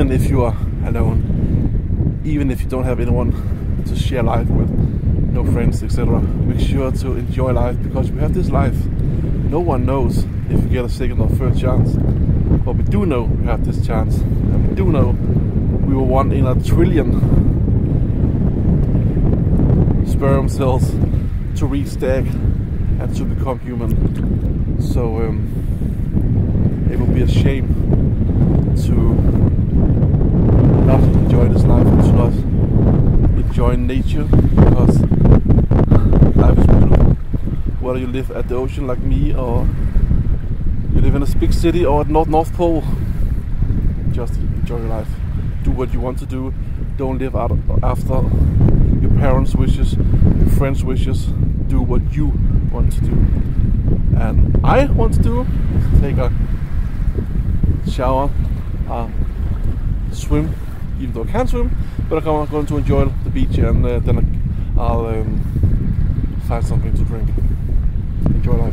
even if you are alone, even if you don't have anyone to share life with, no friends, etc. Make sure to enjoy life, because we have this life. No one knows if we get a second or third chance, but we do know we have this chance, and we do know we were 1 in a trillion sperm cells to re-stack and to become human. So it would be a shame to not enjoy this life and to not enjoy nature, because life is beautiful. Whether you live at the ocean like me, or you live in a big city, or at North Pole, just enjoy your life. Do what you want to do. Don't live out after your parents' wishes, your friends' wishes. Do what you want to do. And I want to do is take a shower, swim, even though I can't swim, but I'm going to enjoy the beach, and then I'll find something to drink. Enjoy life.